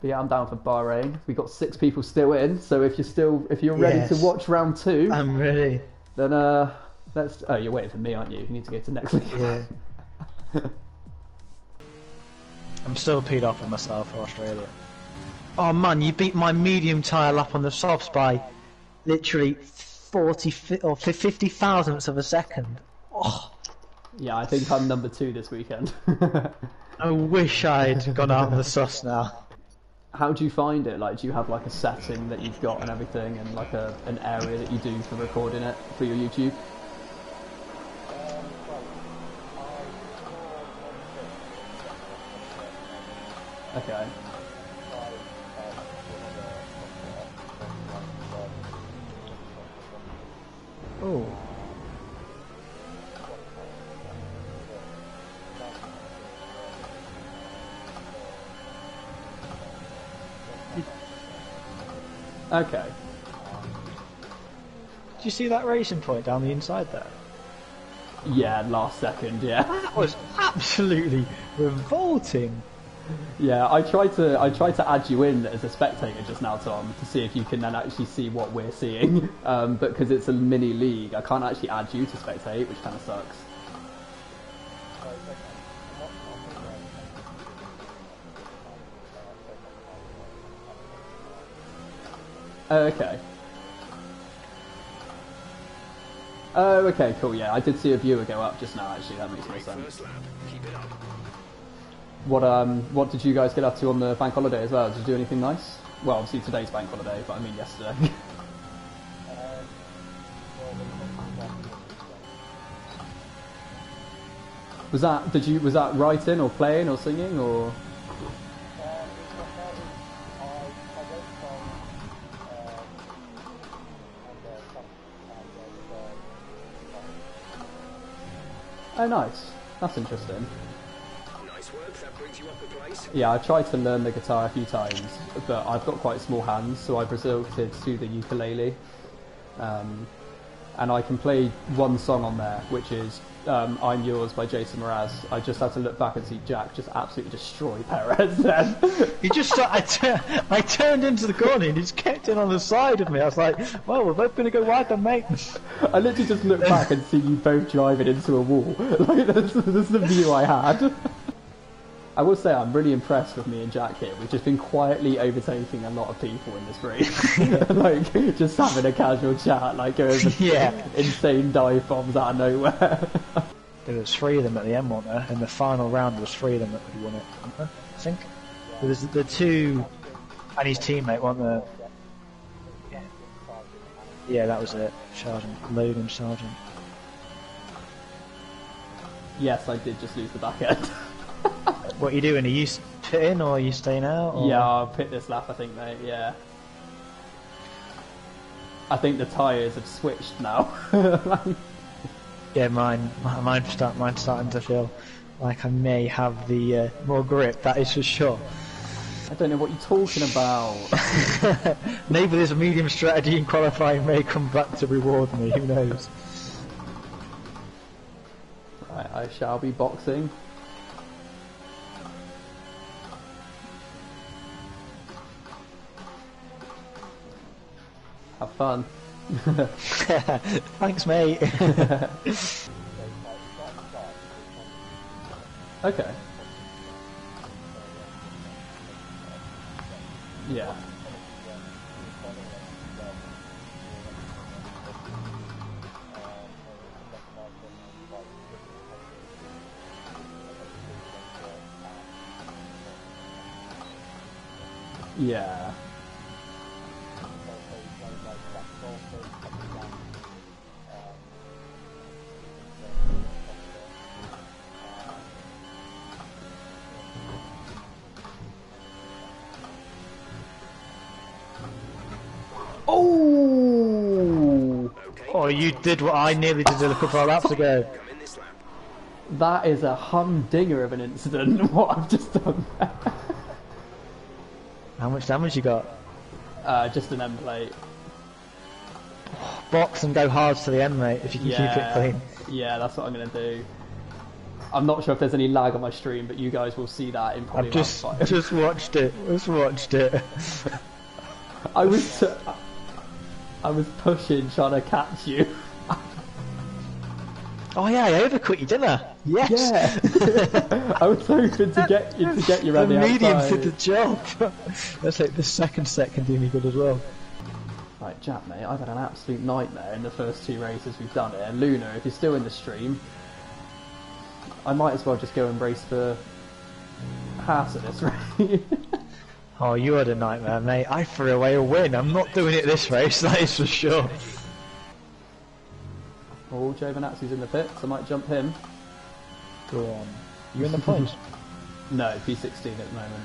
But yeah, I'm down for Bahrain. We got 6 people still in, so if you're ready to watch round 2, I'm ready. Then let's. Oh, you're waiting for me, aren't you? You need to go to next week. Yeah. I'm still peed off with myself for Australia. Oh man, you beat my medium tyre lap on the softs by literally 50 thousandths of a second. Oh. Yeah, I think I'm number 2 this weekend. I wish I'd gone out of the sauce now. How do you find it? Like, do you have like a setting that you've got and everything, and like an area that you do for recording it for your YouTube? Okay. Oh. Okay. Did you see that Racing Point down the inside there? Yeah, last second, yeah. That was absolutely revolting. Yeah, I tried to add you in as a spectator just now, Tom, to see if you can then actually see what we're seeing. But because it's a mini league, I can't actually add you to spectate, which kind of sucks. Okay. Oh, okay, cool, yeah. I did see a viewer go up just now, actually. That makes more sense. What did you guys get up to on the bank holiday as well? Did you do anything nice? Well, obviously today's bank holiday, but I mean yesterday. Was that writing or playing or singing or...? Oh, nice. That's interesting. Nice work. That brings you up a place. Yeah, I've tried to learn the guitar a few times, but I've got quite small hands, so I've resorted to the ukulele. And I can play one song on there, which is I'm Yours by Jason Mraz. I just had to look back and see Jack just absolutely destroy Perez then. He just started, I turned into the corner and he just kept in on the side of me. I was like, well, we're both going to go wide then, mate. I literally just looked back and see you both driving into a wall. Like, that's the view I had. I will say I'm really impressed with me and Jack here. We've just been quietly overtaking a lot of people in this room. Like, just having a casual chat, like going over insane dive bombs out of nowhere. There was 3 of them at the end, weren't there? And the final round was 3 of them that would win it, I think. There was the 2 and his teammate, weren't there? Yeah, that was it. Sergeant. Logan Sergeant. Yes, I did just lose the back end. What are you doing? Are you pitting or are you staying out? Or... Yeah, I'll pit this lap, I think, mate, yeah. I think the tyres have switched now. Like... Yeah, mine's starting to feel like I may have the more grip, that is for sure. I don't know what you're talking about. Maybe there's a medium strategy in qualifying may come back to reward me, who knows. Right, I shall be boxing. Have fun. Thanks, mate. Okay. Yeah. Yeah. Oh, you did what I nearly did a couple of laps ago. That is a humdinger of an incident, what I've just done there. How much damage you got? Just an end plate. Box and go hard to the end, mate, if you can keep it clean. Yeah, that's what I'm going to do. I'm not sure if there's any lag on my stream, but you guys will see that in probably about 5. I've just watched it. Just watched it. I was pushing, trying to catch you. Oh yeah, I overcooked your dinner. Yes. Yeah. I was hoping to get you ready. The medium did the job. That's like the second doing good as well. Right, Jack, mate, I've had an absolute nightmare in the first 2 races we've done here. Luna, if you're still in the stream, I might as well just go and race for Haas at this race. Oh, you had a nightmare, mate. I threw away a win. I'm not doing it this race, that is for sure. Oh, Jovanazzi's in the pit, so I might jump him. Go on. You in the points? No, P16 at the moment.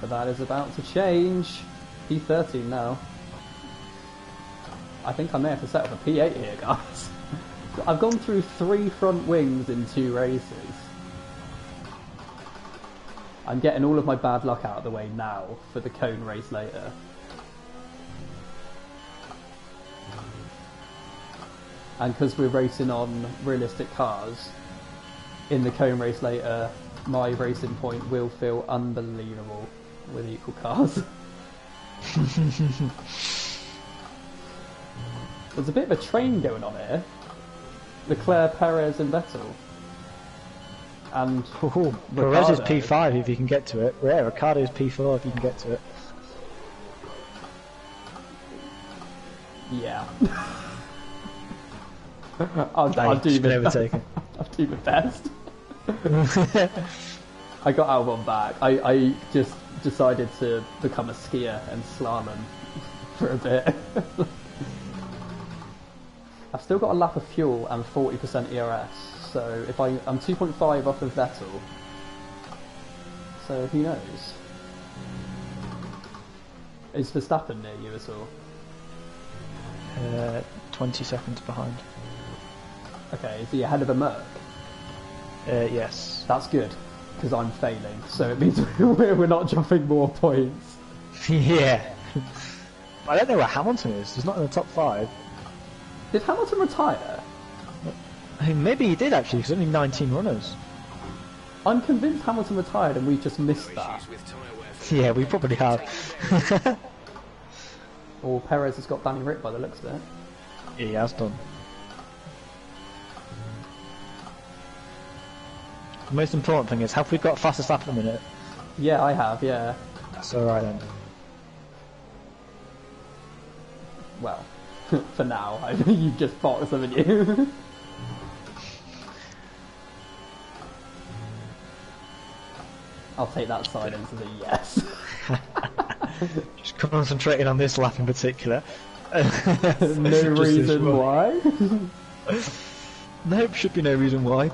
But that is about to change. P13 now. I think I may have to set up a P8 here, guys. I've gone through 3 front wings in 2 races. I'm getting all of my bad luck out of the way now for the cone race later. And because we're racing on realistic cars, in the cone race later, my racing point will feel unbelievable with equal cars. There's a bit of a train going on here. Leclerc, Perez and Vettel. And Perez is P5 if you can get to it. Yeah, Ricciardo is P4 if you can get to it. Yeah. I'll do my best. I got Albon back. I just decided to become a skier and slalom for a bit. I've still got a lap of fuel and 40% ERS, so if I'm 2.5 off of Vettel, so who knows? Is Verstappen near you at all? 20 seconds behind. Okay, is he ahead of a Merc? Yes. That's good, because I'm failing, so it means we're not dropping more points. Yeah. I don't know where Hamilton is, he's not in the top 5. Did Hamilton retire? I mean, maybe he did actually, because only 19 runners. I'm convinced Hamilton retired and we just missed that. Yeah, we probably have. Or Perez has got Danny Ric by the looks of it. Yeah, he has done. The most important thing is, have we got fastest lap in a minute? Yeah, I have, yeah. That's alright then. Well, for now, I think you've just boxed, haven't you? I'll take that silence as a yes. Just concentrating on this lap in particular. No reason why? Nope, should be no reason why.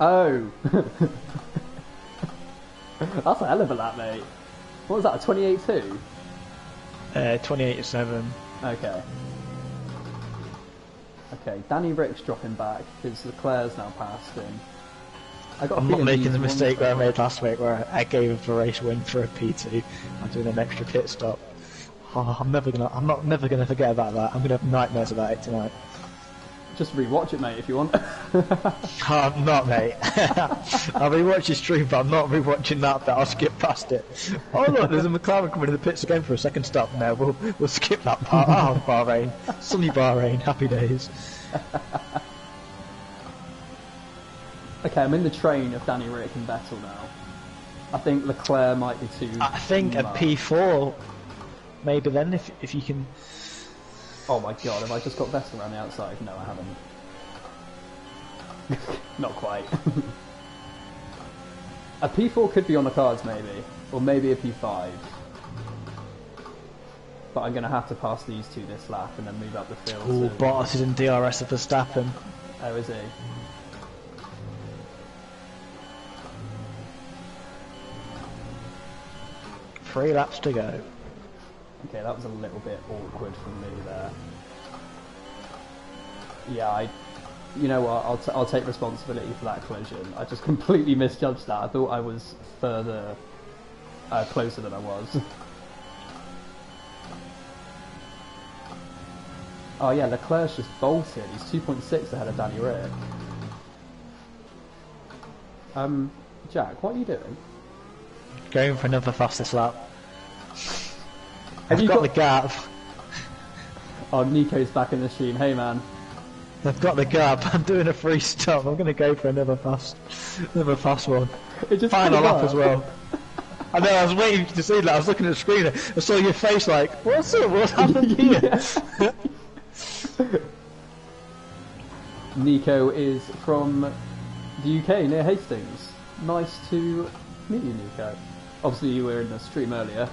Oh! That's a hell of a lap, mate. What was that, a 28.2? 28.7. Okay. Okay, Danny Rick's dropping back because Leclerc's now past him. I'm not making the mistake that I made last week where I gave him a race win for a P2. I'm doing an extra pit stop. Oh, I'm never gonna forget about that. I'm gonna have nightmares about it tonight. Just rewatch it, mate, if you want. I'm not, mate. I'll rewatch your stream, but I'm not rewatching that bit. I'll skip past it. Oh look, there's a McLaren coming in the pits again for a second stop. No, we'll skip that part. Oh, Bahrain, sunny Bahrain, happy days. Okay, I'm in the train of Danny Ric and Vettel now. I think Leclerc might be too. I think a P4, maybe then if you can. Oh my god, have I just got Vettel around the outside? No, I haven't. Not quite. A P4 could be on the cards, maybe. Or maybe a P5. But I'm going to have to pass these two this lap and then move up the field. Ooh, Bottas is in DRS of Verstappen. Oh, is he? Three laps to go. Okay, that was a little bit awkward for me there. Yeah, you know what, I'll take responsibility for that collision. I just completely misjudged that. I thought I was closer than I was. Oh yeah, Leclerc's just bolted. He's 2.6 ahead of Danny Ric. Jack, what are you doing? Going for another fastest lap. I've got the gap. Oh, Nico's back in the stream. Hey man. I've got the gap. I'm doing a free stop. I'm going to go for another fast one. It just Final lap as well. I know, I was waiting to see that. I was looking at the screen. I saw your face like, what's up? What's happened here? Nico is from the UK, near Hastings. Nice to meet you, Nico. Obviously, you were in the stream earlier.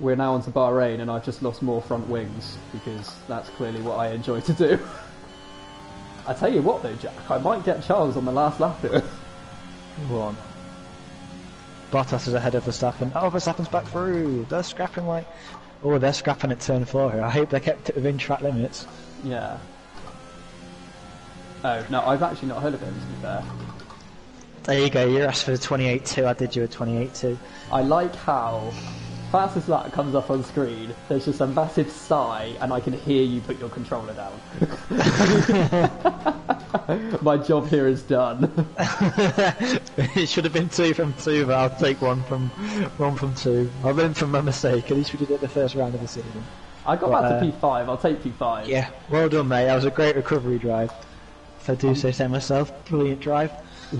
We're now on to Bahrain, and I've just lost more front wings, because that's clearly what I enjoy to do. I tell you what, though, Jack, I might get Charles on the last lap here. Come on. Bottas is ahead of Verstappen. Oh, Verstappen's back through. They're scrapping like... Oh, they're scrapping at turn 4 here. I hope they kept it within track limits. Yeah. Oh, no, I've actually not heard of him, to be fair. There you go, you asked for the 28.2, I did you a 28.2. I like how fastest lap comes up on screen, there's just a massive sigh, and I can hear you put your controller down. My job here is done. It should have been 2 from 2, but I'll take 1 from 2. I learned from my mistake, at least we did it the first round of the season. I got back to P5, I'll take P5. Yeah, well done mate, that was a great recovery drive. If I do say so myself, brilliant drive.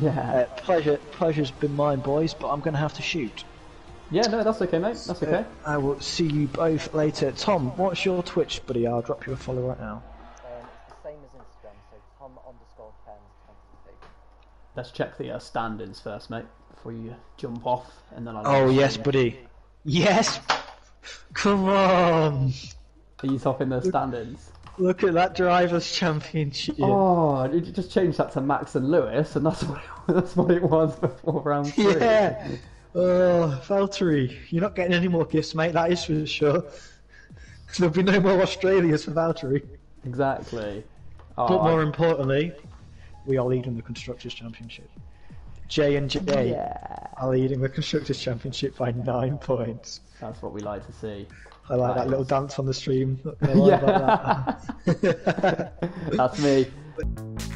Yeah, pleasure's been mine, boys, but I'm going to have to shoot. Yeah, no, that's okay, mate. That's okay. I will see you both later. Tom, what's your Twitch, buddy? I'll drop you a follow right now. Same as Instagram, so Tom_Cairns22. Let's check the standings first, mate, before you jump off, and then I'll. Oh yes, buddy. Yes. Come on. Are you topping the standings? Look at that Drivers' Championship. Oh, you just changed that to Max and Lewis, and that's what it was before round 3. Yeah. Oh, Valtteri, you're not getting any more gifts, mate, that is for sure. Because there'll be no more Australians for Valtteri. Exactly. Oh, but more importantly, we are leading the Constructors' Championship. J&J are leading the Constructors' Championship by 9 points. That's what we like to see. I like that little dance on the stream. Not gonna lie about that. That's me.